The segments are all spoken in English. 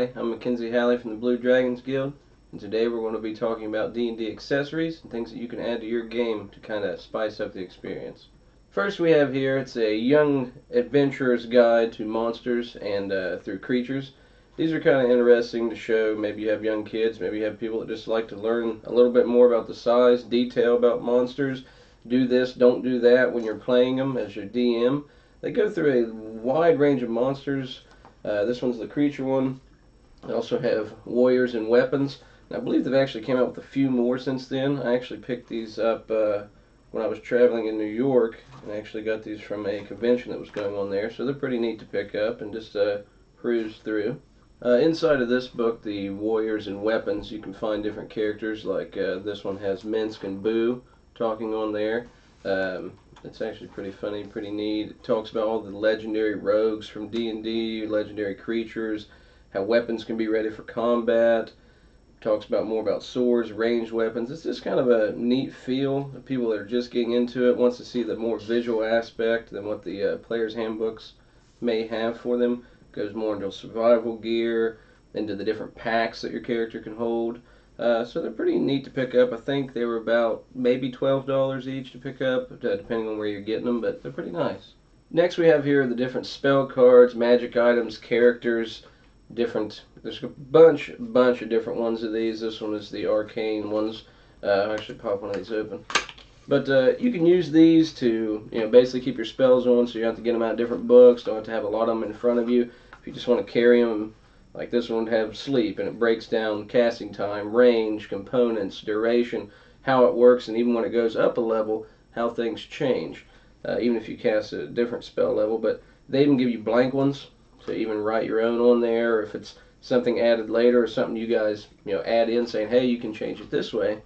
everybody, I'm Mackenzie Halley from the Blue Dragons Guild, and today we're going to be talking about D&D accessories and things that you can add to your game to kind of spice up the experience. First we have here, it's a young adventurer's guide to monsters and through creatures. These are kind of interesting to show. Maybe you have young kids, maybe you have people that just like to learn a little bit more about the size, detail about monsters, do this, don't do that when you're playing them as your DM. They go through a wide range of monsters. This one's the creature one. They also have warriors and weapons. And I believe they've actually came out with a few more since then. I actually picked these up when I was traveling in New York, and I actually got these from a convention that was going on there. So they're pretty neat to pick up and just peruse through. Inside of this book, the warriors and weapons, you can find different characters. Like this one has Minsk and Boo talking on there. It's actually pretty funny, pretty neat. It talks about all the legendary rogues from D&D, legendary creatures, how weapons can be ready for combat. It talks about more about swords, ranged weapons. It's just kind of a neat feel. People that are just getting into it wants to see the more visual aspect than what the player's handbooks may have for them. It goes more into survival gear, into the different packs that your character can hold. So they're pretty neat to pick up. I think they were about maybe $12 each to pick up, depending on where you're getting them, but they're pretty nice. Next we have here the different spell cards, magic items, characters, different. There's a bunch of different ones of these. This one is the arcane ones. I'll actually pop one of these open. But you can use these to, you know, basically keep your spells on, so you don't have to get them out of different books, don't have to have a lot of them in front of you. If you just want to carry them, like this one would have sleep, and it breaks down casting time, range, components, duration, how it works, and even when it goes up a level, how things change, even if you cast a different spell level. But they even give you blank ones, so even write your own on there, or if it's something added later or something you guys, you know, add in saying, hey, you can change it this way,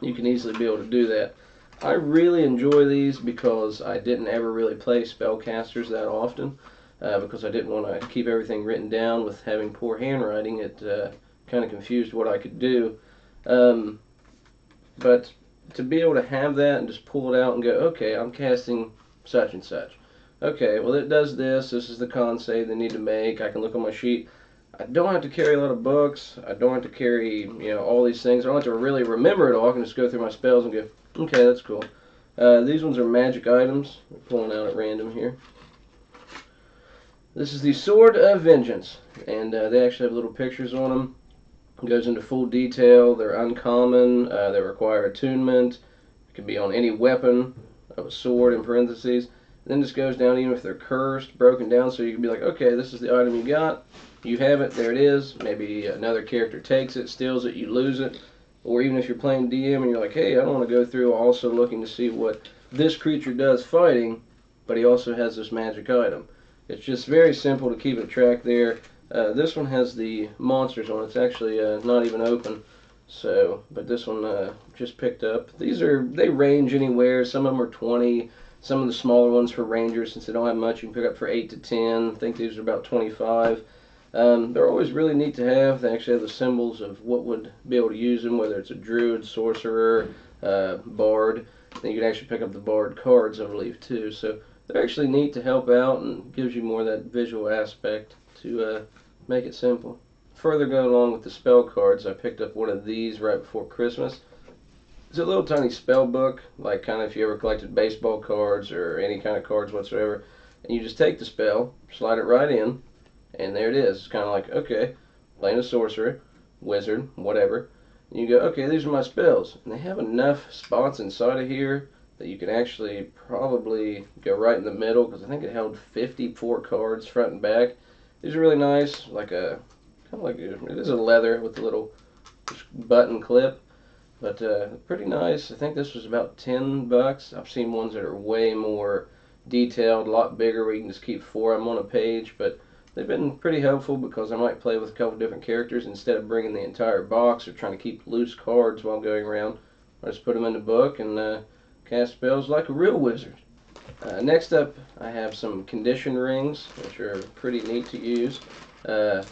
you can easily be able to do that. I really enjoy these because I didn't ever really play spellcasters that often. Because I didn't want to keep everything written down with having poor handwriting. It kind of confused what I could do. But to be able to have that and just pull it out and go, okay, I'm casting such and such. Okay, well it does this. This is the con save they need to make. I can look on my sheet. I don't have to carry a lot of books. I don't have to carry, you know, all these things. I don't have to really remember it all. I can just go through my spells and go, okay, that's cool. These ones are magic items. I'm pulling out at random here. This is the Sword of Vengeance, and they actually have little pictures on them. It goes into full detail. They're uncommon. They require attunement. It can be on any weapon of a sword in parentheses. And then this goes down even if they're cursed, broken down, so you can be like, okay, this is the item you got. You have it. There it is. Maybe another character takes it, steals it, you lose it. Or even if you're playing DM and you're like, hey, I don't want to go through also looking to see what this creature does fighting, but he also has this magic item. It's just very simple to keep a track there. This one has the monsters on it. It's actually not even open, so. But this one just picked up. These are, they range anywhere. Some of them are 20. Some of the smaller ones for rangers, since they don't have much, you can pick up for 8 to 10. I think these are about 25. They're always really neat to have. They actually have the symbols of what would be able to use them, whether it's a druid, sorcerer, bard. Then you can actually pick up the bard cards, I believe, too. So. They're actually neat to help out and gives you more of that visual aspect to make it simple. Further going along with the spell cards, I picked up one of these right before Christmas. It's a little tiny spell book, like kind of if you ever collected baseball cards or any kind of cards whatsoever, and you just take the spell, slide it right in, and there it is. It's kind of like, okay, playing a sorcerer, wizard, whatever, and you go, okay, these are my spells, and they have enough spots inside of here that you can actually probably go right in the middle, because I think it held 54 cards front and back. These are really nice, like a kind of like it is a leather with a little button clip, but pretty nice. I think this was about $10. I've seen ones that are way more detailed, a lot bigger, where you can just keep 4 of them on a page. But they've been pretty helpful because I might play with a couple different characters instead of bringing the entire box or trying to keep loose cards while going around. I just put them in the book and. Cast spells like a real wizard. Next up, I have some condition rings, which are pretty neat to use. They're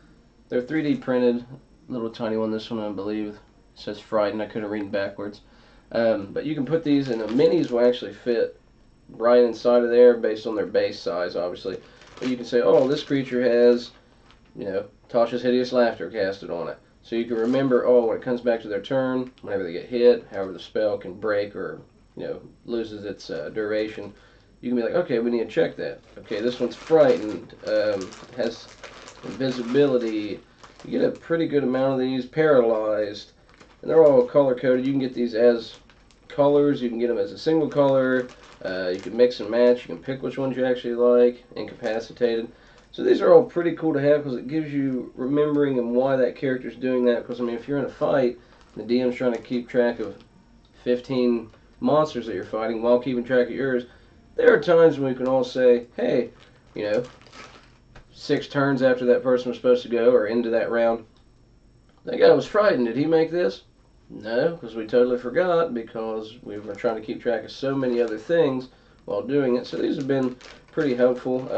3D printed, little tiny one. This one, I believe, says Frightened. I couldn't read backwards. But you can put these in. The minis will actually fit right inside of there based on their base size, obviously. But you can say, oh, this creature has, you know, Tasha's Hideous Laughter casted on it. So you can remember, oh, when it comes back to their turn, whenever they get hit, however the spell can break or, you know, loses its duration, you can be like, okay, we need to check that. Okay, this one's frightened, has invisibility. You get a pretty good amount of these, paralyzed, and they're all color-coded. You can get these as colors, you can get them as a single color, you can mix and match, you can pick which ones you actually like, incapacitated. So these are all pretty cool to have because it gives you remembering and why that character's doing that. Because, I mean, if you're in a fight, the DM's trying to keep track of 15 monsters that you're fighting while keeping track of yours, there are times when we can all say, hey, you know, 6 turns after that person was supposed to go or into that round, that guy was frightened. Did he make this? No, because we totally forgot because we were trying to keep track of so many other things while doing it. So these have been pretty helpful.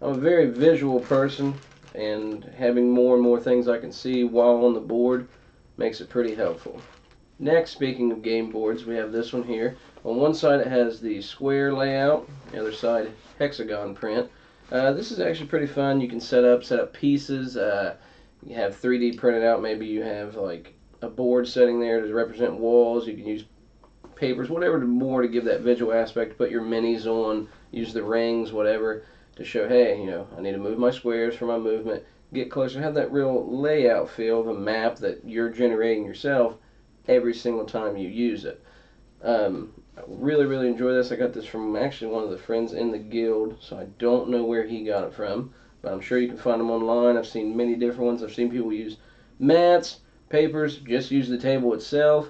I'm a very visual person, and having more and more things I can see while on the board makes it pretty helpful. Next, speaking of game boards, we have this one here. On one side it has the square layout, the other side hexagon print. This is actually pretty fun. You can set up pieces. You have 3D printed out. Maybe you have like a board setting there to represent walls. You can use papers, whatever, more to give that visual aspect. Put your minis on, use the rings, whatever, to show, hey, you know, I need to move my squares for my movement, get closer, have that real layout feel of a map that you're generating yourself every single time you use it. I really, really enjoy this. I got this from actually one of the friends in the guild, so I don't know where he got it from, but I'm sure you can find them online. I've seen many different ones. I've seen people use mats, papers, just use the table itself.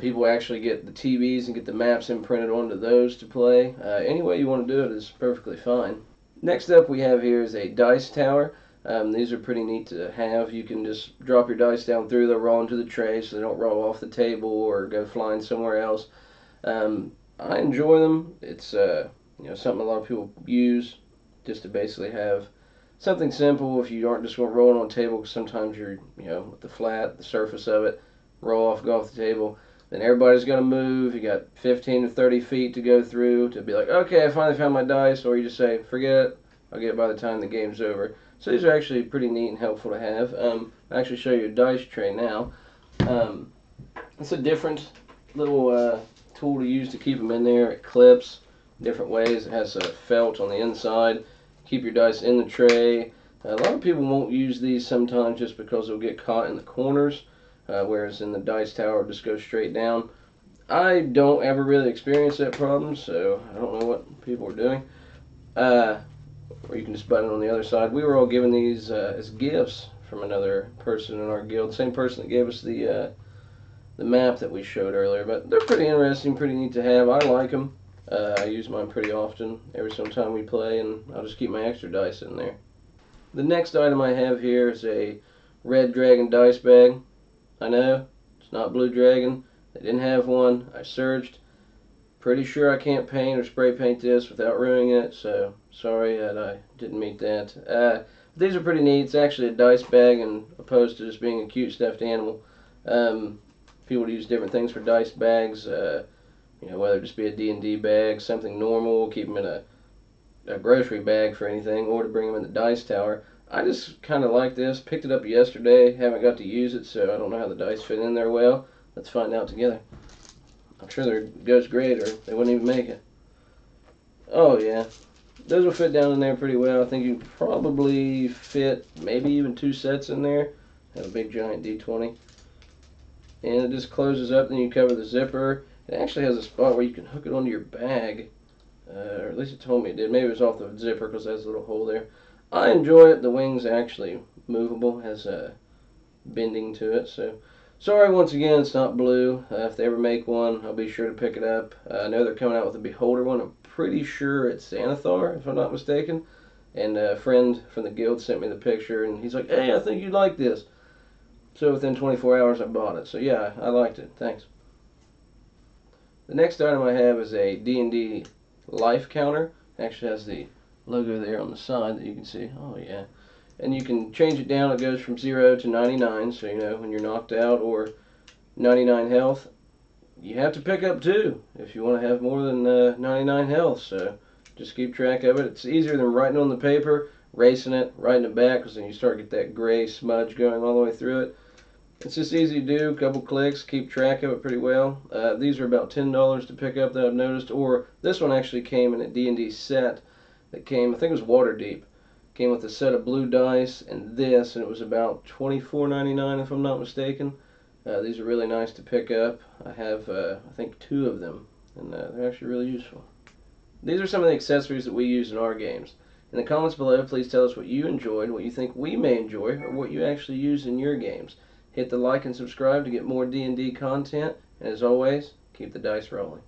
People actually get the TVs and get the maps imprinted onto those to play. Any way you want to do it is perfectly fine. Next up we have here is a dice tower. These are pretty neat to have. You can just drop your dice down through, they'll roll into the tray so they don't roll off the table or go flying somewhere else. I enjoy them. It's you know, something a lot of people use just to basically have something simple if you aren't just going to roll it on a table, because sometimes you're, you know, with the flat, the surface of it, roll off, go off the table, then everybody's going to move. You got 15 to 30 feet to go through to be like, okay, I finally found my dice, or you just say, forget it, I'll get it by the time the game's over. So these are actually pretty neat and helpful to have. I'll actually show you a dice tray now. It's a different little tool to use to keep them in there. It clips different ways. It has a felt on the inside. Keep your dice in the tray. A lot of people won't use these sometimes just because they'll get caught in the corners. Whereas in the dice tower, just go straight down. I don't ever really experience that problem, so I don't know what people are doing. Or you can just button it on the other side. We were all given these as gifts from another person in our guild, same person that gave us the map that we showed earlier. But they're pretty interesting, pretty neat to have. I like them. I use mine pretty often, every single time we play, and I'll just keep my extra dice in there. The next item I have here is a Red Dragon dice bag. I know, it's not Blue Dragon, they didn't have one, I searched, pretty sure I can't paint or spray paint this without ruining it, so sorry that I didn't meet that. These are pretty neat. It's actually a dice bag and opposed to just being a cute stuffed animal. People use different things for dice bags, you know, whether it just be a D&D bag, something normal, keep them in a grocery bag for anything, or to bring them in the dice tower. I just kind of like this. Picked it up yesterday. Haven't got to use it, so I don't know how the dice fit in there well. Let's find out together. I'm sure there goes great, or they wouldn't even make it. Oh, yeah. Those will fit down in there pretty well. I think you can probably fit maybe even 2 sets in there. Have a big giant D20. And it just closes up, then you cover the zipper. It actually has a spot where you can hook it onto your bag. Or at least it told me it did. Maybe it was off the zipper because it has a little hole there. I enjoy it. The wing's actually movable, has a bending to it. So, sorry once again, it's not Blue. If they ever make one, I'll be sure to pick it up. I know they're coming out with a Beholder one. I'm pretty sure it's Xanathar, if I'm not mistaken. And a friend from the guild sent me the picture, and he's like, hey, I think you'd like this. So within 24 hours, I bought it. So yeah, I liked it. Thanks. The next item I have is a D&D life counter. It actually has the logo there on the side that you can see. Oh yeah. And you can change it down. It goes from 0 to 99, so you know when you're knocked out or 99 health, you have to pick up 2 if you want to have more than 99 health, so just keep track of it. It's easier than writing on the paper, racing it right in the back, because then you start to get that gray smudge going all the way through it. It's just easy to do, a couple clicks, keep track of it pretty well. These are about $10 to pick up that I've noticed, or this one actually came in a D&D set that came, I think it was Waterdeep. Came with a set of blue dice and this, and it was about $24.99 if I'm not mistaken. These are really nice to pick up. I have, I think, two of them, and they're actually really useful. These are some of the accessories that we use in our games. In the comments below, please tell us what you enjoyed, what you think we may enjoy, or what you actually use in your games. Hit the like and subscribe to get more D&D content, and as always, keep the dice rolling.